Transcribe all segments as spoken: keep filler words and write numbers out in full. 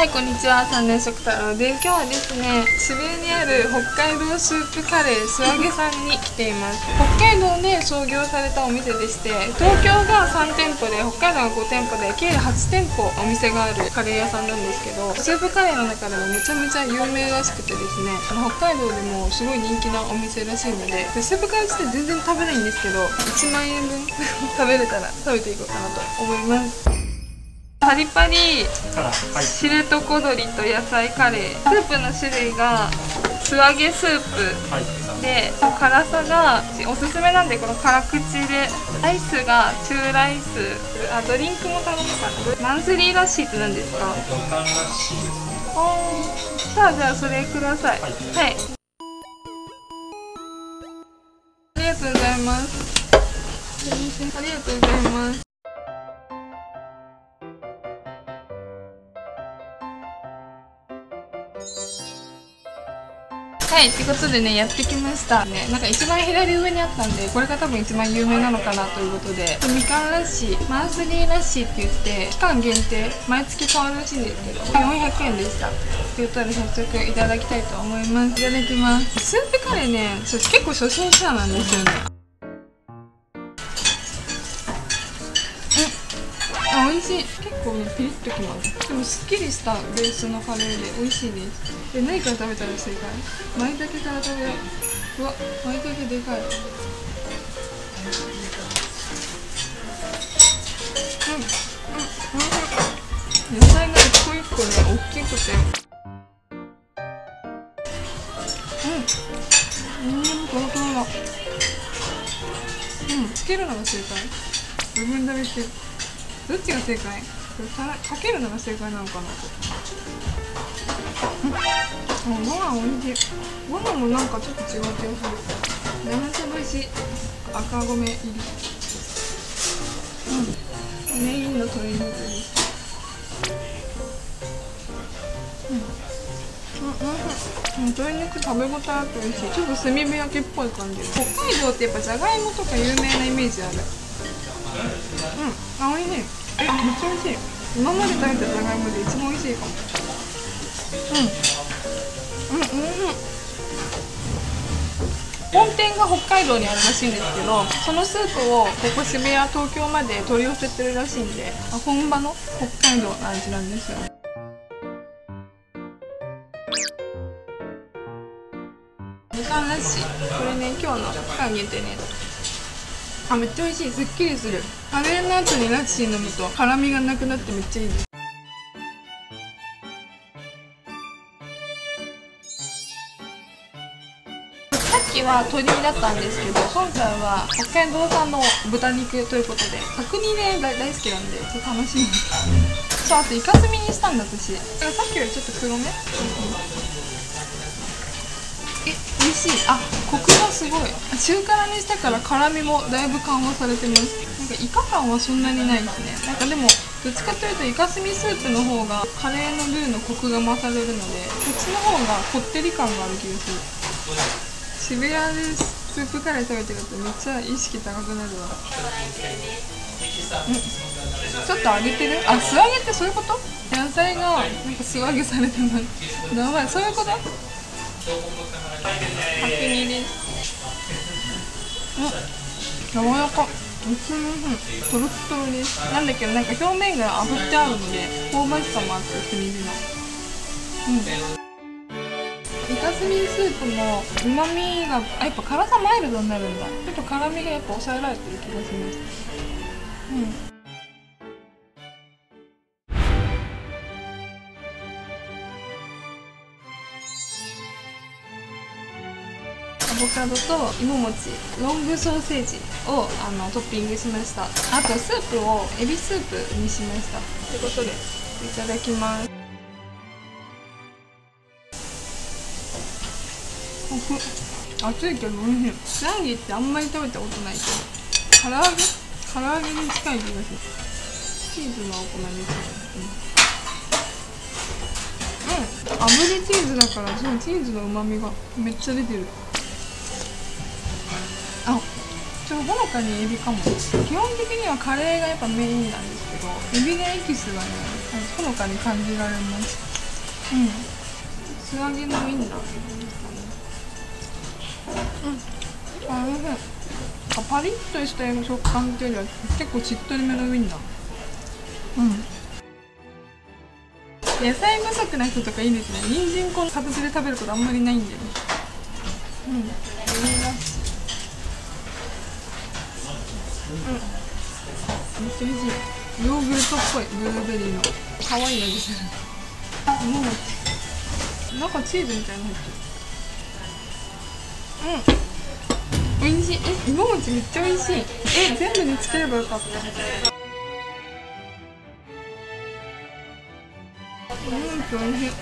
はい、こんにちは、三年食太郎です。今日はですね、渋谷にある北海道スープカレー素揚げさんに来ています。北海道で創業されたお店でして、東京がさん店舗で北海道がご店舗で計はち店舗お店があるカレー屋さんなんですけど、スープカレーの中でもめちゃめちゃ有名らしくてですね、北海道でもすごい人気なお店らしいの で, でスープカレー自体全然食べないんですけど、いちまんえんぶん食べれたら食べていこうかなと思います。パリパリ知床鶏と野菜カレー、スープの種類が素揚げスープで、辛さがおすすめなんでこの辛口で、アイスがチューライス、あ、ドリンクも頼むかな。マンスリーラッシーって何ですか？さあ、じゃあそれください。はい、はい、ありがとうございます。ありがとうございます。はい、ってことでね、やってきましたね。なんか一番左上にあったんで、これが多分一番有名なのかなということで、みかんラッシー、マンスリーラッシーって言って期間限定、毎月変わるらしいんですけどよんひゃくえんでした。ということで早速いただきたいと思います。いただきます。スープカレーね、結構初心者なんですよね。あ、美味しい。結構ね、ピリッときます。でもすっきりしたベースのカレーで美味しいです。で、何から食べたら正解？舞茸から食べよう。うわ、舞茸でかい。うん、うん、野菜が一個一個ね、大きくて、うん、うん、トロトロだ。うん、つけるのが正解？部分食べしてる。どっちが正解？かけるのが正解なのかな。うん、ご飯美味しい。ご飯もなんかちょっと違う気がする。めちゃめちゃ美味しい。赤米入り。うん。メインの鶏肉です。うん、鶏肉食べ応えあって美味しい。ちょっと炭火焼きっぽい感じ。北海道ってやっぱじゃがいもとか有名なイメージある。うん、あ、美味しい。え、めっちゃ美味しい。今まで食べたじゃがいもで一番美味しいかも。うん、うん、うん、うん。本店が北海道にあるらしいんですけど、そのスープをここ渋谷、東京まで取り寄せてるらしいんで、本場の北海道の味なんですよ。みかんラッシー、これね、今日の期間限定のやつ。あ、めっちゃ美味しい。すっきりする。カレーの後にラッシー飲むと辛みがなくなってめっちゃいいです。さっきは鶏だったんですけど、今回は北海道産の豚肉ということで、角煮ね、大好きなんでちょっと楽しみです。そう、あとイカスミにしたんだ私。だからさっきよりちょっと黒め。え、美味しい。あ、コクがすごい。中辛にしたから辛みもだいぶ緩和されてます。なんかイカ感はそんなにないですね。なんかでもどっちかというとイカスミスープの方がカレーのルーのコクが増されるので、こっちの方がこってり感がある気がする。渋谷でスープカレー食べてるとめっちゃ意識高くなるわ。うん、ちょっと揚げてる。あ、素揚げってそういうこと？野菜がなんか素揚げされてます。やばい、そういうこと？角煮です。うん、柔らか。うん、トロトロです。なんだけど、なんか表面が炙ってあるので、香ばしさもあって、炭火の。うん。イカスミスープも、旨味が、あ、やっぱ辛さマイルドになるんだ。ちょっと辛みがやっぱ抑えられてる気がします。うん。アボカドと芋餅、ロングソーセージをあのトッピングしました。あとスープをエビスープにしました。ということでいただきます。熱いけど美味しい。ランギってあんまり食べたことないけど、唐揚げ唐揚げに近い気がする。チーズのお好みです。うん、炙りチーズだから、そのチーズのうまみがめっちゃ出てる。あ、ちょっとほのかにエビかも。基本的にはカレーがやっぱメインなんですけど、エビのエキスがね、ほのかに感じられます。素揚げのウインナー。うん、あ、おいしい。パリッとした食感っていうよりは結構しっとりめのウインナー。うん。野菜不足な人とかいいですね。人参この形で食べることあんまりないんで。うん。いいな。うん、めっちゃ美味しい。ヨーグルトっぽいブルーベリーの可愛い味する。あ、もう中チーズみたいなの入ってる。うん、美味しい。え、芋餅めっちゃ美味しい。え、全部につければよかった。芋餅美味しい。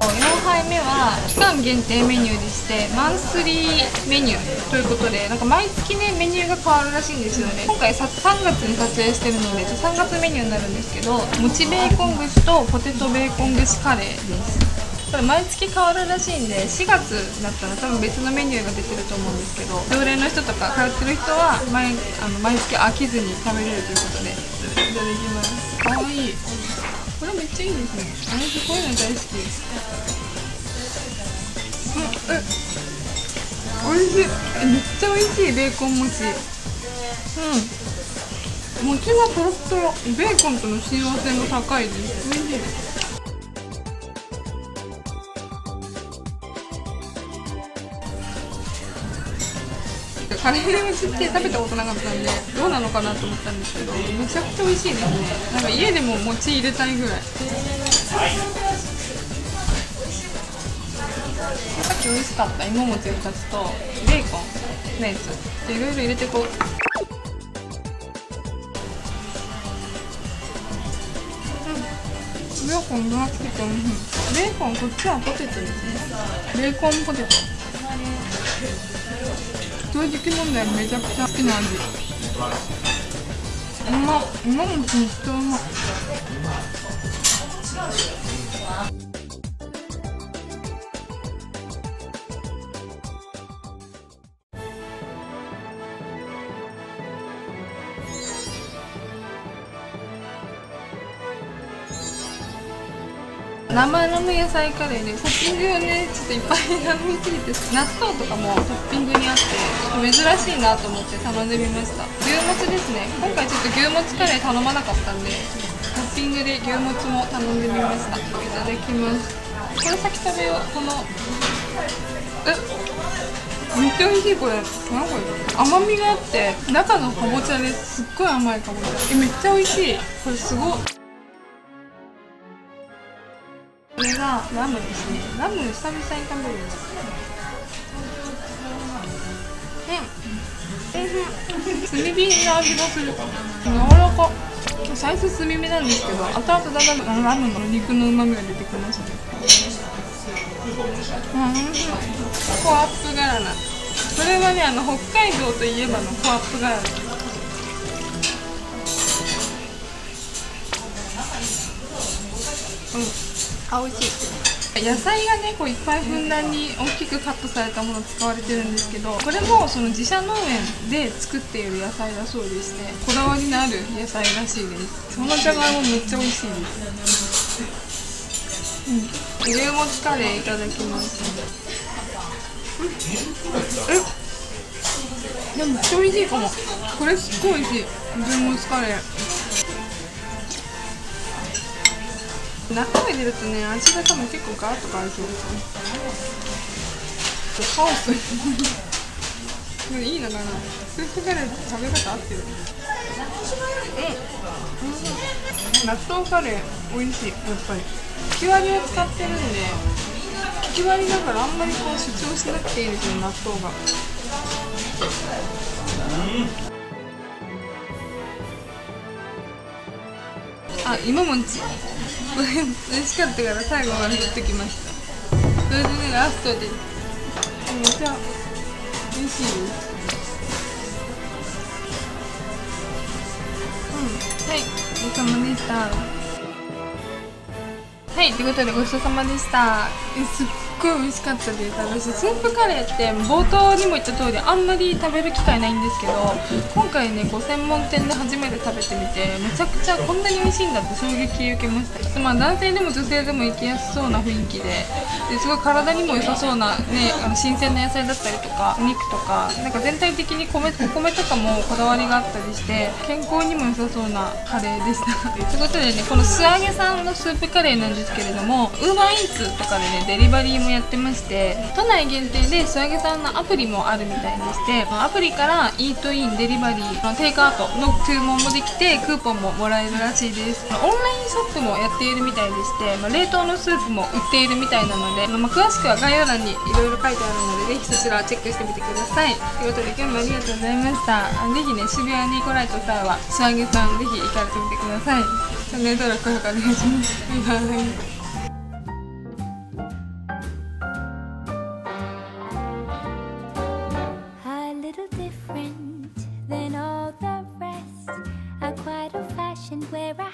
よんはいめは期間限定メニューでして、マンスリーメニューということで、なんか毎月ね、メニューが変わるらしいんですよね。今回さんがつに撮影してるので、さんがつメニューになるんですけど、もちベーコン串とポテトベーコン串カレーです。これ毎月変わるらしいんで、しがつだったら多分別のメニューが出てると思うんですけど、常連の人とか通ってる人は毎、あの毎月飽きずに食べれるということで、いただきます。かわいい。これめっちゃいいですね。私こういうの大好きです。え、おいしい。え、めっちゃおいしい。ベーコン餅、うん、餅がとろっとろ、ベーコンとの親和性も高いです。おいしい。カレー餅って食べたことなかったんでどうなのかなと思ったんですけど、めちゃくちゃおいしいですね。なんか家でも餅入れたいぐらい。さっき美味しかった芋餅ふたつとベーコンのやついろいろ入れてこう。うん、ベーコン分厚くて美味しい。ベーコン、こっちはポテトですね。ベーコンポテト、正直問題めちゃくちゃ好きな味。うまっ。芋餅めっちゃうまっ。生の野菜カレーでトッピングをね、ちょっといっぱい頼みすぎて、納豆とかもトッピングにあって珍しいなと思って頼んでみました。牛もつですね。今回ちょっと牛もつカレー頼まなかったんでトッピングで牛もつも頼んでみました。いただきます。これ先食べよう。このえ、めっちゃ美味しい。これ何これ、甘みがあって中のかぼちゃです。すっごい甘いかぼちゃ。え、めっちゃ美味しい。これすごっ。これがラムですね。ラム久々に食べるんです。うん。炭火の味がする。柔らか。最初炭火なんですけど、後々だんだんラムの肉の旨味が出てきますね。うん、うん。コアップガラナ。これはね、あの北海道といえばのコアップガラナ。うん。あ、美味しい。野菜がね、こういっぱいふんだんに大きくカットされたもの使われてるんですけど、これもその自社農園で作っている野菜だそうでして、こだわりのある野菜らしいです。そのじゃがいもめっちゃ美味しいです。うん、牛もつカレーいただきます。え、でもめっちゃ美味しいかも。これすっごい美味しい。牛もつカレー中身入れるとね、味が多分結構ガーッと変わりそうですね。カオスいいのかな。スープカレーって食べ方合ってる。うん、納豆カレー美味しい。やっぱりひきわりを使ってるんで、ひきわりだからあんまりこう主張しなくていいですよ、納豆が。うん、あ、芋餅。これ美味しかったから最後まで取ってきました。それでね、ラストでめっちゃ美味しいです。うん、はい、ごちそうさまでした。はい、ということでごちそうさまでした。えすっごい美味しかったです。私スープカレーって冒頭にも言った通りあんまり食べる機会ないんですけど、今回ねご専門店で初めて食べてみてめちゃくちゃこんなに美味しいんだって衝撃受けました。まあ男性でも女性でも行きやすそうな雰囲気で、ですごい体にも良さそうな、ね、あの新鮮な野菜だったりとかお肉とか、なんか全体的に米お米とかもこだわりがあったりして健康にも良さそうなカレーでしたということでね、この素揚げさんのスープカレーなんですけれども、ウーバーイーツとかでねデリバリーもやってまして、都内限定で素揚げさんのアプリもあるみたいでして、アプリからイートイン、デリバリー、テイクアウトの注文もできてクーポンももらえるらしいです。オンラインショップもやっているみたいでして、まあ、冷凍のスープも売っているみたいなので、まあ、詳しくは概要欄にいろいろ書いてあるのでぜひそちらをチェックしてみてください。ということで今日もありがとうございました。ぜひね渋谷に来られた際は素揚げさんぜひ行かれてみてください。チャンネル登録お願いします。バイバイ。Where I